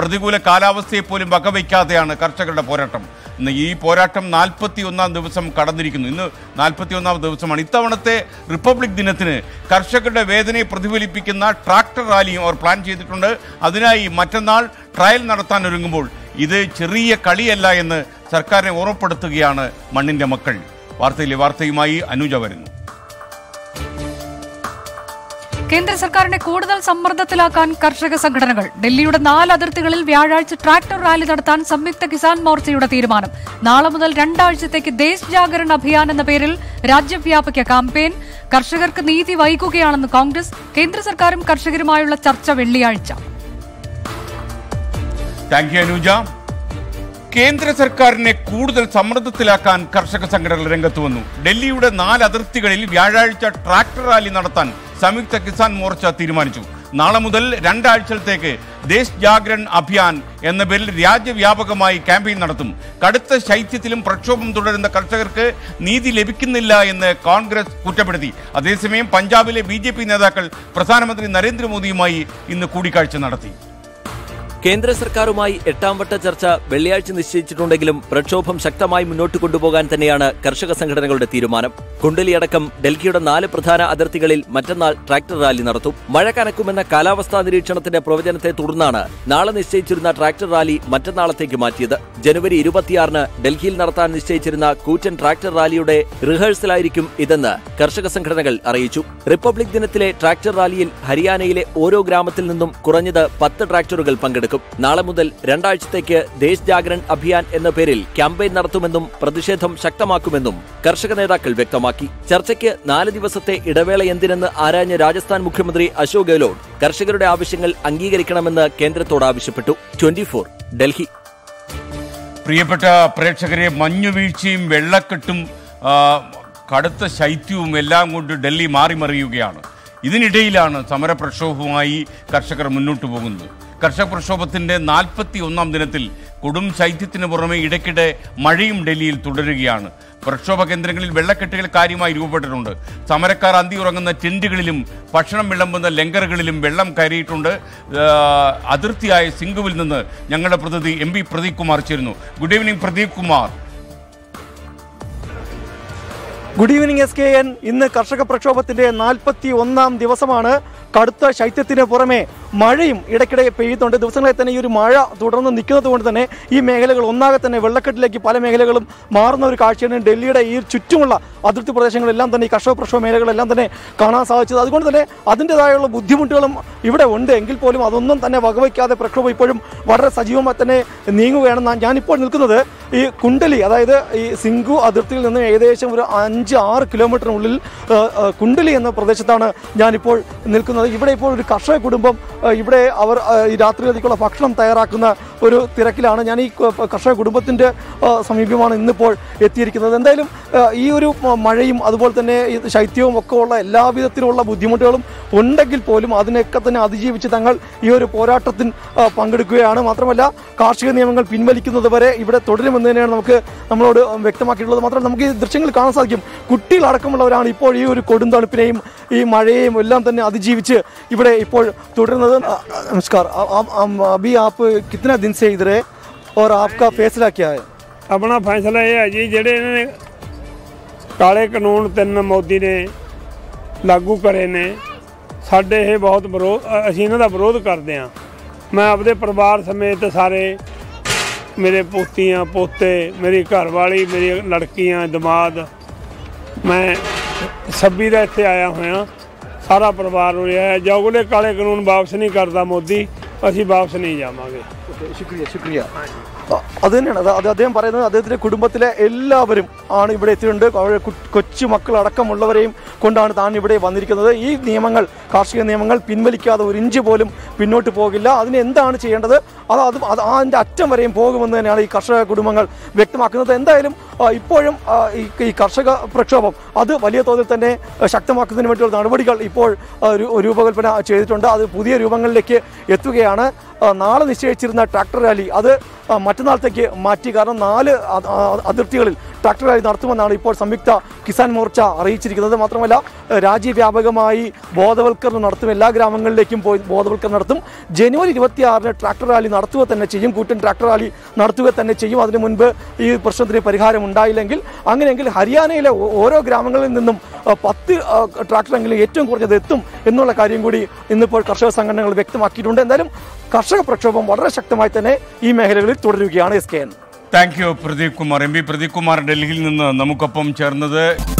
പ്രതികൂല കാലാവസ്ഥയെ പോലും വകവയ്ക്കാതെയാണ് കർഷകരുടെ പോരാട്ടം. ഇന്ന് ഈ പോരാട്ടം 41ാം ദിവസം കടന്നിരിക്കുന്നു. ഇന്ന് 41ാം ദിവസമാണ്. ഇത്തവണത്തെ റിപ്പബ്ലിക് ദിനത്തിന് കർഷകരുടെ വേദനയെ പ്രതിഫലിപ്പിക്കുന്ന ട്രാക്ടർ റാലിയും അവർ പ്ലാൻ ചെയ്തിട്ടുണ്ട്. അതിനായി മറ്റന്നാൾ ട്രയൽ നടത്താൻ ഒരുങ്ങുമ്പോൾ ഇത് ചെറിയ കളിയല്ല എന്ന് സർക്കാരിനെ ഓർമ്മപ്പെടുത്തുകയാണ് മണ്ണിൻ്റെ മക്കൾ. വാർത്തയിലെ വാർത്തയുമായി അനുജ വരുന്നു. കേന്ദ്ര സർക്കാരിനെ കൂടുതൽ സമ്മർദ്ദത്തിലാക്കാൻ കർഷക സംഘടനകൾ. ഡൽഹിയുടെ 4 അതിർത്തികളിൽ വ്യാഴാഴ്ച ട്രാക്ടർ റാലി നടത്താൻ സംയുക്ത കിസാൻ മോർച്ചയുടെ തീരുമാനം. നാളെ മുതൽ 2 ആഴ്ചത്തേക്ക് ദേശ് ജാഗരൺ അഭിയാൻ എന്ന പേരിൽ രാജ്യവ്യാപക ക്യാമ്പയിൻ. കർഷകർക്ക് നീതി വൈകുകയാണെന്ന് കോൺഗ്രസ്. കേന്ദ്ര സർക്കാരും കർഷകരുമായുള്ള ചർച്ച വെള്ളിയാഴ്ച. കേന്ദ്ര സർക്കാരിനെ കൂടുതൽ സമ്മർദ്ദത്തിലാക്കാൻ കർഷക സംഘടനകൾ രംഗത്ത് വന്നു. ഡൽഹിയുടെ 4 അതിർത്തികളിൽ വ്യാഴാഴ്ച ട്രാക്ടർ റാലി നടത്താൻ സംയുക്ത കിസാൻ മോർച്ച തീരുമാനിച്ചു. നാളെ മുതൽ 2 ആഴ്ചത്തേക്ക് ദേശ് ജാഗരൺ അഭിയാൻ എന്ന പേരിൽ രാജ്യവ്യാപകമായി ക്യാമ്പയിൻ നടത്തും. കടുത്ത ശൈത്യത്തിലും പ്രക്ഷോഭം തുടരുന്ന കർഷകർക്ക് നീതി ലഭിക്കുന്നില്ല എന്ന് കോൺഗ്രസ് കുറ്റപ്പെടുത്തി. അതേസമയം പഞ്ചാബിലെ BJP നേതാക്കൾ പ്രധാനമന്ത്രി നരേന്ദ്രമോദിയുമായി ഇന്ന് കൂടിക്കാഴ്ച നടത്തി. കേന്ദ്ര സർക്കാരുമായി 8ാം വട്ട ചർച്ച വെള്ളിയാഴ്ച നിശ്ചയിച്ചിട്ടുണ്ടെങ്കിലും പ്രക്ഷോഭം ശക്തമായി മുന്നോട്ട് കൊണ്ടുപോകാൻ തന്നെയാണ് കർഷക സംഘടനകളുടെ തീരുമാനം. കുണ്ടലിയടക്കം ഡൽഹിയുടെ 4 പ്രധാന അതിർത്തികളിൽ മറ്റന്നാൾ ട്രാക്ടർ റാലി നടത്തും. മഴ കനക്കുമെന്ന കാലാവസ്ഥാ നിരീക്ഷണത്തിന്റെ പ്രവചനത്തെ തുടർന്നാണ് നാളെ നിശ്ചയിച്ചിരുന്ന ട്രാക്ടർ റാലി മറ്റന്നാളത്തേക്ക് മാറ്റിയത്. ജനുവരി 26-ന് ഡൽഹിയിൽ നടത്താൻ നിശ്ചയിച്ചിരുന്ന കൂറ്റൻ ട്രാക്ടർ റാലിയുടെ റിഹേഴ്സലായിരിക്കും ഇതെന്ന് കർഷക സംഘടനകൾ അറിയിച്ചു. റിപ്പബ്ലിക് ദിനത്തിലെ ട്രാക്ടർ റാലിയിൽ ഹരിയാനയിലെ ഓരോ ഗ്രാമത്തിൽ നിന്നും കുറഞ്ഞത് 10 ട്രാക്ടറുകൾ പങ്കെടുക്കും. നാളെ മുതൽ 2 ആഴ്ചത്തേക്ക് ദേശ് ജാഗരൺ അഭിയാൻ എന്ന പേരിൽ ക്യാമ്പയിൻ നടത്തുമെന്നും പ്രതിഷേധം ശക്തമാക്കുമെന്നും കർഷക നേതാക്കൾ വ്യക്തമാക്കി. ചർച്ചയ്ക്ക് 4 ദിവസത്തെ ഇടവേള എന്തിനെന്ന് ആരാഞ്ഞ രാജസ്ഥാൻ മുഖ്യമന്ത്രി അശോക് ഗെഹ്ലോട്ട് കർഷകരുടെ ആവശ്യങ്ങൾ അംഗീകരിക്കണമെന്ന് കേന്ദ്രത്തോട് ആവശ്യപ്പെട്ടു. 24 ഡൽഹി. പ്രിയപ്പെട്ട പ്രേക്ഷകരെ, മഞ്ഞുവീഴ്ചയും വെള്ളക്കെട്ടും കടുത്ത ശൈത്യവും എല്ലാം കൊണ്ട് ഡൽഹി മാറിമറിയുകയാണ്. ഇതിനിടയിലാണ് സമരപ്രക്ഷോഭവുമായി കർഷകർ മുന്നോട്ടു പോകുന്നത്. കർഷക പ്രക്ഷോഭത്തിൻ്റെ 41ാം ദിനത്തിൽ കൊടും ശൈത്യത്തിന് പുറമെ ഇടയ്ക്കിടെ മഴയും ഡൽഹിയിൽ തുടരുകയാണ്. പ്രക്ഷോഭ കേന്ദ്രങ്ങളിൽ വെള്ളക്കെട്ടുകൾ കാര്യമായി രൂപപ്പെട്ടിട്ടുണ്ട്. സമരക്കാർ അന്തിയുറങ്ങുന്ന ടെൻറ്റുകളിലും ഭക്ഷണം വിളമ്പുന്ന ലങ്കറുകളിലും വെള്ളം കയറിയിട്ടുണ്ട്. അതിർത്തിയായ സിംഗുവിൽ നിന്ന് ഞങ്ങളുടെ പ്രതിനിധി MP പ്രദീപ് കുമാർ ചേരുന്നു. Good evening Pradeep Kumar. Good evening SKN. ഇന്ന് കർഷക പ്രക്ഷോഭത്തിൻ്റെ 41ാം ദിവസമാണ്. കടുത്ത ശൈത്യത്തിന് പുറമെ മഴയും ഇടയ്ക്കിടെ പെയ്യുന്നുണ്ട്. ദിവസങ്ങളിൽ തന്നെ ഈ ഒരു മഴ തുടർന്ന് നിൽക്കുന്നത് കൊണ്ട് തന്നെ ഈ മേഖലകൾ ഒന്നാകെ തന്നെ വെള്ളക്കെട്ടിലേക്ക് പല മേഖലകളും മാറുന്ന ഒരു കാഴ്ചയാണ് ഡൽഹിയുടെ ഈ ചുറ്റുമുള്ള അതിർത്തി പ്രദേശങ്ങളെല്ലാം തന്നെ ഈ കർഷക പ്രക്ഷോഭ മേഖലകളെല്ലാം തന്നെ കാണാൻ സാധിച്ചത്. അതുകൊണ്ട് തന്നെ അതിൻ്റെതായുള്ള ബുദ്ധിമുട്ടുകളും ഇവിടെ ഉണ്ട്. എങ്കിൽ പോലും അതൊന്നും തന്നെ വകവയ്ക്കാതെ പ്രക്ഷോഭം ഇപ്പോഴും വളരെ സജീവമായി തന്നെ നീങ്ങുകയാണ്. ഞാനിപ്പോൾ നിൽക്കുന്നത് ഈ കുണ്ടലി, അതായത് ഈ സിംഗു അതിർത്തിയിൽ നിന്ന് ഏകദേശം ഒരു 5-6 കിലോമീറ്ററിനുള്ളിൽ കുണ്ടലി എന്ന പ്രദേശത്താണ് ഞാനിപ്പോൾ നിൽക്കുന്നത്. ഇവിടെ ഇപ്പോൾ ഒരു കർഷക കുടുംബം ഇവിടെ അവർ രാത്രിയിലേക്കുള്ള ഭക്ഷണം തയ്യാറാക്കുന്ന ഒരു തിരക്കിലാണ്. ഞാൻ ഈ കർഷക കുടുംബത്തിൻ്റെ സമീപമാണ് ഇന്നിപ്പോൾ എത്തിയിരിക്കുന്നത്. എന്തായാലും ഈ ഒരു മഴയും അതുപോലെ തന്നെ ശൈത്യവും ഒക്കെ ഉള്ള എല്ലാവിധത്തിലുള്ള ബുദ്ധിമുട്ടുകളും ഉണ്ടെങ്കിൽ പോലും അതിനൊക്കെ തന്നെ അതിജീവിച്ച് തങ്ങൾ ഈ ഒരു പോരാട്ടത്തിൽ പങ്കെടുക്കുകയാണ്. മാത്രമല്ല കാർഷിക നിയമങ്ങൾ പിൻവലിക്കുന്നത് വരെ ഇവിടെ തുടരുമെന്ന് തന്നെയാണ് നമ്മളോട് വ്യക്തമാക്കിയിട്ടുള്ളത്. മാത്രമല്ല നമുക്ക് ഈ ദൃശ്യങ്ങൾ കാണാൻ സാധിക്കും. കുട്ടികളടക്കമുള്ളവരാണ് ഇപ്പോൾ ഈ ഒരു കൊടുന്തണുപ്പിനെയും ഈ മഴയെയും എല്ലാം തന്നെ അതിജീവിച്ച് ഇവിടെ ഇപ്പോൾ തുടരുന്നത്. नमस्कार, अभी आप कितना दिन से इधर है और आपका फैसला क्या है? अपना फैसला यह है जी, जेडे इन्होंने काले कानून 3 मोदी ने लागू करे ने साडे ये बहुत विरोध, असीं इन्हां दा विरोध करदे हां। मैं अपने परिवार समेत सारे मेरे पोतियां पोते, मेरी घरवाली, मेरी लड़कियां, दमाद, मैं सभी दा इत्थे आया होया। सारा परिवार हो रहा है। जोगले काले कानून वापस नहीं करता मोदी, असी वापस नहीं जावांगे। शुक्रिया शुक्रिया. അത് തന്നെയാണ് അദ്ദേഹം പറയുന്നത്. അദ്ദേഹത്തിൻ്റെ കുടുംബത്തിലെ എല്ലാവരും ആണ് ഇവിടെ എത്തിയിട്ടുണ്ട്. കൊച്ചു മക്കളടക്കമുള്ളവരെയും കൊണ്ടാണ് താൻ ഇവിടെ വന്നിരിക്കുന്നത്. ഈ നിയമങ്ങൾ, കാർഷിക നിയമങ്ങൾ പിൻവലിക്കാതെ ഒരു ഇഞ്ച് പോലും പിന്നോട്ട് പോകില്ല. അതിന് എന്താണ് ചെയ്യേണ്ടത് അത് അതിൻ്റെ അറ്റം വരെയും പോകുമെന്ന് തന്നെയാണ് ഈ കർഷക കുടുംബങ്ങൾ വ്യക്തമാക്കുന്നത്. എന്തായാലും ഇപ്പോഴും ഈ കർഷക പ്രക്ഷോഭം അത് വലിയ തോതിൽ തന്നെ ശക്തമാക്കുന്നതിന് വേണ്ടിയുള്ള നടപടികൾ ഇപ്പോൾ രൂപകൽപ്പന ചെയ്തിട്ടുണ്ട്. അത് പുതിയ രൂപങ്ങളിലേക്ക് എത്തുകയാണ്. നാളെ നിശ്ചയിച്ചിരുന്ന ട്രാക്ടർ റാലി അത് മറ്റന്നാളത്തേക്ക് മാറ്റി. കാരണം 4 അതിർത്തികളിൽ ട്രാക്ടറായി നടത്തുമെന്നാണ് ഇപ്പോൾ സംയുക്ത കിസാൻ മോർച്ച അറിയിച്ചിരിക്കുന്നത്. മാത്രമല്ല രാജ്യവ്യാപകമായി ബോധവൽക്കരണം നടത്തും, എല്ലാ ഗ്രാമങ്ങളിലേക്കും പോയി ബോധവൽക്കരണം നടത്തും. ജനുവരി 26-ന് ട്രാക്ടർ റാലി നടത്തുക തന്നെ ചെയ്യും, കൂറ്റൻ ട്രാക്ടർ റാലി നടത്തുക തന്നെ ചെയ്യും. അതിനു മുൻപ് ഈ പ്രശ്നത്തിന് പരിഹാരം ഉണ്ടായില്ലെങ്കിൽ, അങ്ങനെയെങ്കിൽ ഹരിയാനയിലെ ഓരോ ഗ്രാമങ്ങളിൽ നിന്നും 10 ട്രാക്ടറെങ്കിലും ഏറ്റവും കുറഞ്ഞത് എത്തും എന്നുള്ള കാര്യം കൂടി ഇന്നിപ്പോൾ കർഷക സംഘടനകൾ വ്യക്തമാക്കിയിട്ടുണ്ട്. എന്തായാലും കർഷക പ്രക്ഷോഭം വളരെ ശക്തമായി തന്നെ ഈ മേഖലകളിൽ തുടരുകയാണ്. SKN. Thank you Pradeep Kumar. MB Pradeep Kumar ഡൽഹിയിൽ നിന്ന് നമുക്കൊപ്പം ചേർന്നത്.